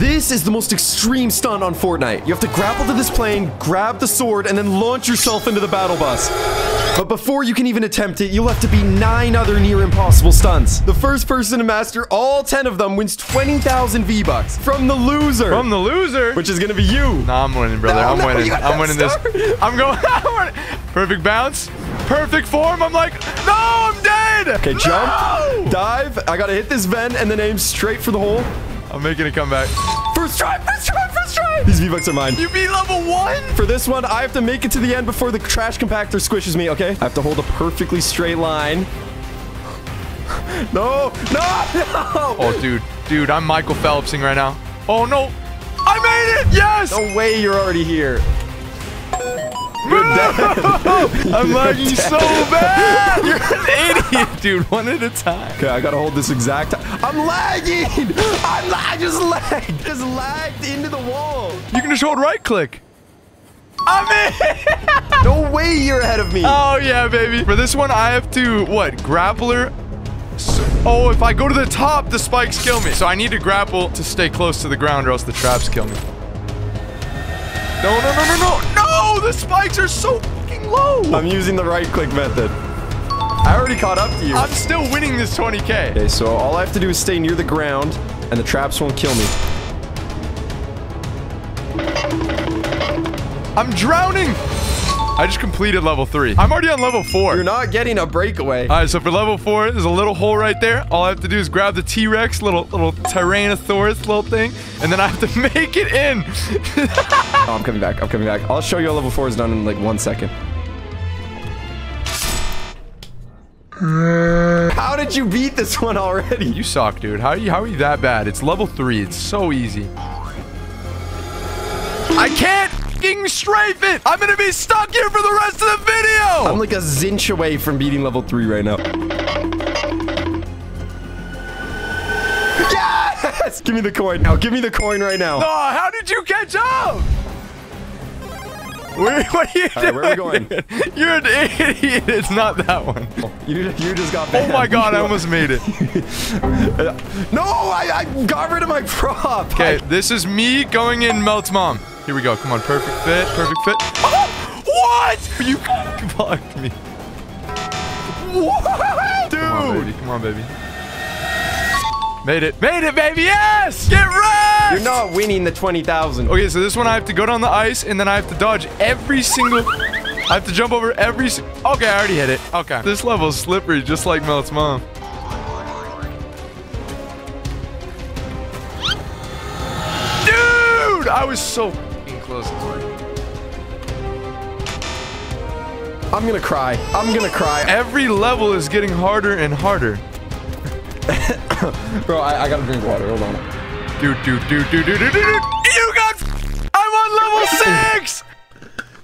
This is the most extreme stunt on Fortnite. You have to grapple to this plane, grab the sword, and then launch yourself into the battle bus. But before you can even attempt it, you'll have to be 9 other near impossible stunts. The first person to master all 10 of them wins 20,000 V-Bucks from the loser. From the loser? Which is going to be you. Nah, I'm winning, brother. No, I'm winning. I'm winning this. I'm going. Perfect bounce. Perfect form. I'm like, no, I'm dead. Okay, jump, dive. I got to hit this vent and then aim straight for the hole. I'm making a comeback. First try, first try, first try. These V-Bucks are mine. You beat level 1? For this one, I have to make it to the end before the trash compactor squishes me, okay? I have to hold a perfectly straight line. No, no, no. Oh, dude, dude, I'm Michael Phelpsing right now. Oh, no. I made it, yes. No way you're already here. You're dead. I'm lagging so bad. You're an idiot, dude. One at a time. Okay, I gotta hold this exact time. I'm lagging. I just lagged. Just lagged into the wall. You can just hold right click. I'm in. No way you're ahead of me. Oh, yeah, baby. For this one, I have to, what, grappler? Oh, if I go to the top, the spikes kill me. So I need to grapple to stay close to the ground or else the traps kill me. No, no, no, no, no. No. Oh, the spikes are so fucking low. I'm using the right-click method. I already caught up to you. I'm still winning this 20K. Okay, so all I have to do is stay near the ground, and the traps won't kill me. I'm drowning. I just completed level 3. I'm already on level 4. You're not getting a breakaway. All right, so for level 4, there's a little hole right there. All I have to do is grab the T-Rex, little Tyrannosaurus, little thing, and then I have to make it in. Oh, I'm coming back. I'm coming back. I'll show you how level 4 is done in like 1 second. How did you beat this one already? You suck, dude. How are you that bad? It's level 3. It's so easy. I can't strafe it. I'm gonna be stuck here for the rest of the video. I'm like a zinch away from beating level 3 right now. Yes! Give me the coin now. Give me the coin right now. No, oh, how did you catch up? What are you doing? Where are we going? Dude? You're an idiot. It's not that one. You just got banned. Oh my god, I almost made it. No, I got rid of my prop. Okay, this is me going in Melt's mom. Here we go. Come on. Perfect fit. Perfect fit. Oh, what? You blocked me. What? Dude. Come on, baby. Come on, baby. Made it. Made it, baby. Yes. Get wrecked. You're not winning the 20,000. Okay, so this one I have to go down the ice, and then I have to dodge every single... I have to jump over every... Okay, I already hit it. Okay. This level's slippery, just like Melt's mom. Dude, I was so... close. I'm gonna cry. I'm gonna cry. Every level is getting harder and harder. Bro, I gotta drink water. Hold on. Dude. You got. I'm on level 6.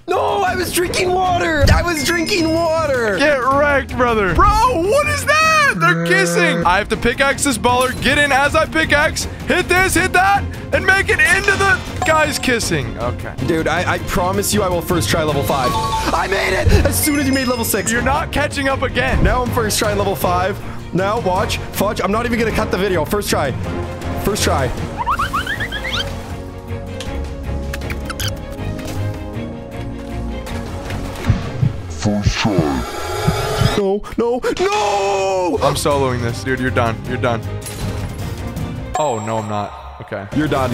No, I was drinking water. I was drinking water. Get wrecked, brother. Bro, what is that? They're kissing. I have to pickaxe this baller. Get in as I pickaxe. Hit this, hit that, and make it into the guys kissing. Okay. Dude, I promise you I will first try level 5. I made it as soon as you made level 6. You're not catching up again. Now I'm first trying level 5. Now, watch. Fudge. I'm not even going to cut the video. First try. First try. No, no, no! I'm soloing this, dude. You're done. You're done. Oh, no, I'm not. Okay. You're done.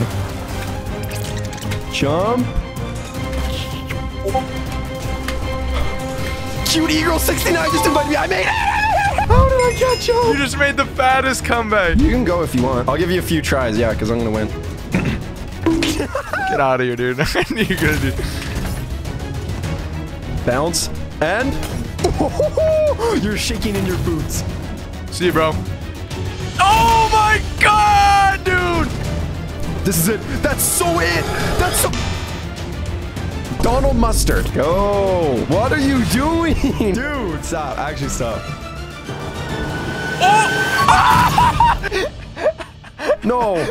Jump. Cute Eagle 69 just invited me. I made it! How did I catch up? You just made the fattest comeback. You can go if you want. I'll give you a few tries, yeah, because I'm going to win. Get out of here, dude. I knew you were going to do. Bounce. And you're shaking in your boots. See you, bro. Oh my god, dude! This is it. That's so it. That's so. Donald Mustard. Go. What are you doing, dude? Stop. Actually, stop. Oh! No.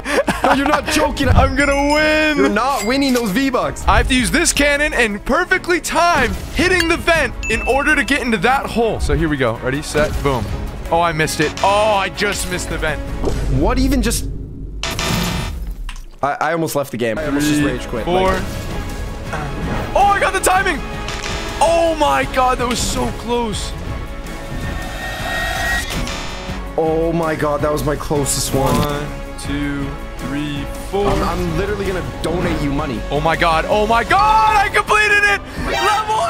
No, you're not joking. I'm gonna win. You're not winning those V-Bucks. I have to use this cannon and perfectly time hitting the vent in order to get into that hole. So here we go. Ready, set, boom. Oh, I missed it. Oh, I just missed the vent. What even just... I almost left the game. I almost just rage quit. Four. Like, oh, I got the timing. Oh my god, that was so close. Oh my god, that was my closest one. 1, 2, 3, 4. I'm literally gonna donate you money. Oh my god, oh my god, I completed it! Level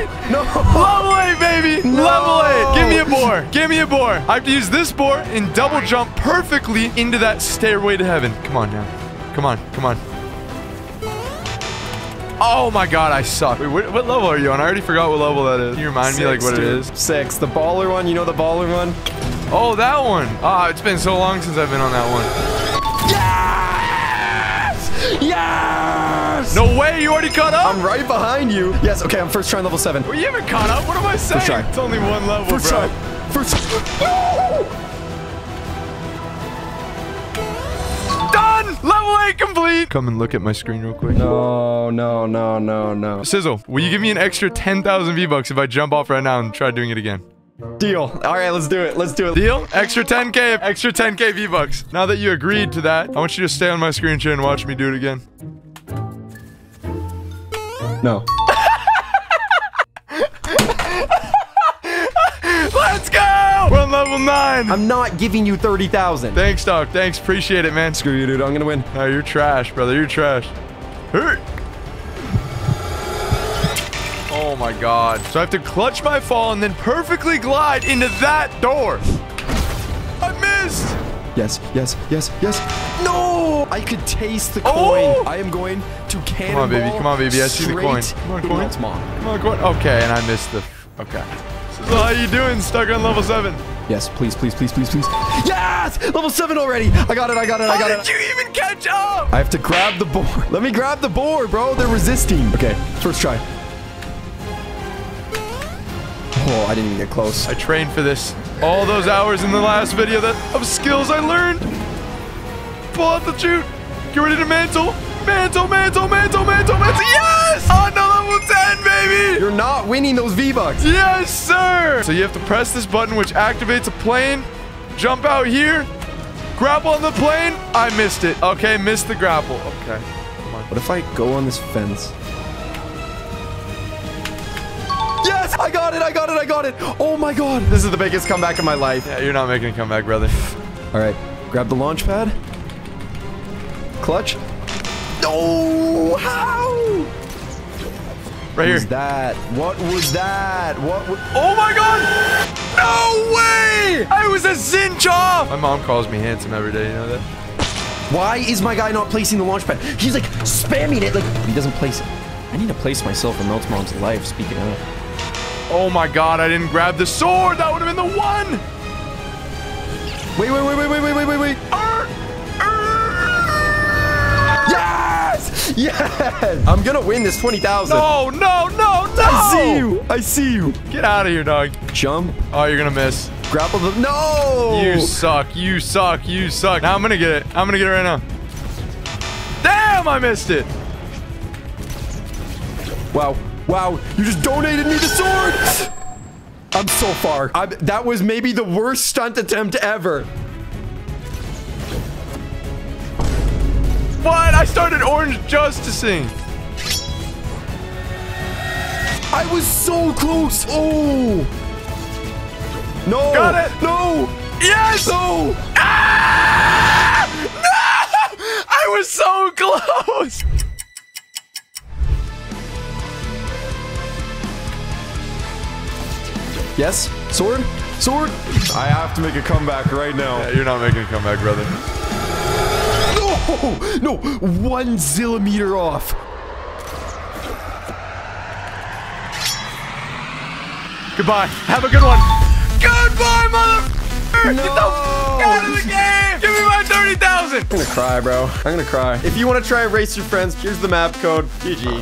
8! No, no! Level 8, baby! No. Level 8! Give me a boar! Give me a boar! I have to use this boar and double jump perfectly into that stairway to heaven. Come on now. Come on, come on. Oh my god, I suck. Wait, what level are you on? I already forgot what level that is. Can you remind me like what it is? 6. The baller one, you know the baller one? Oh, that one. Ah, it's been so long since I've been on that one. Yes! Yes! No way, you already caught up? I'm right behind you. Yes, okay, I'm first trying level 7. Well, you haven't caught up? What am I saying? First try. It's only one level, bro. First try. First try. Level 8 complete! Come and look at my screen real quick. No, no, no, no, no. Sizzle, will you give me an extra 10,000 V-Bucks if I jump off right now and try doing it again? Deal. All right, let's do it. Let's do it. Deal? Extra 10K. Extra 10K V-Bucks. Now that you agreed to that, I want you to stay on my screen share and watch me do it again. No. Let's go! We're on level 9. I'm not giving you 30,000. Thanks, dog. Thanks. Appreciate it, man. Screw you, dude. I'm gonna win. No, you're trash, brother. You're trash. Hurt. Oh my god. So I have to clutch my fall and then perfectly glide into that door. I missed. Yes, yes, yes, yes. No! I could taste the coin. Oh! I am going to cannonball. Come on, baby. Come on, baby. I see the coin. Come on, coin. Come on, coin. Okay, and I missed the... Okay. So how you doing? Stuck on level 7. Yes, please, please, please, please, please. Yes! Level 7 already! I got it, I got it, I got it. How did you even catch up? I have to grab the board. Let me grab the board, bro. They're resisting. Okay, first try. Oh, I didn't even get close. I trained for this. All those hours in the last video of skills I learned. Pull out the chute. Get ready to mantle. Mantle, mantle, mantle, mantle, mantle. Yes! Oh, no. 10, baby! You're not winning those V-Bucks. Yes, sir! So you have to press this button, which activates a plane. Jump out here. Grapple on the plane. I missed it. Okay, missed the grapple. Okay. Come on. What if I go on this fence? Yes! I got it! I got it! I got it! Oh, my God. This is the biggest comeback of my life. Yeah, you're not making a comeback, brother. All right. Grab the launch pad. Clutch. No! How? Right here. That? What was that? What was... Oh my god! No way! I was a zinch off! My mom calls me handsome every day, you know that? Why is my guy not placing the launch pad? He's like spamming it, like he doesn't place it. I need to place myself in Melt's mom's life, speaking of. Oh my god, I didn't grab the sword! That would have been the one! Wait, wait, wait, wait, wait, wait, wait, wait. Yes! I'm gonna win this 20,000. No, no, no, no! I see you! I see you! Get out of here, dog. Jump. Oh, you're gonna miss. Grapple the... No! You suck, you suck, you suck. Now I'm gonna get it. I'm gonna get it right now. Damn, I missed it! Wow, wow, you just donated me the sword! I'm so far. That was maybe the worst stunt attempt ever. What? I started orange justicing. I was so close. Oh. No. Got it. No. Yes. No. Ah! No. I was so close. Yes. Sword. Sword. I have to make a comeback right now. Yeah, you're not making a comeback, brother. Oh, no, 1 zillimeter off. Goodbye. Have a good one. Goodbye, motherfucker. No. Get the out of the game. Give me my 30,000. I'm going to cry, bro. I'm going to cry. If you want to try and race your friends, here's the map code. GG.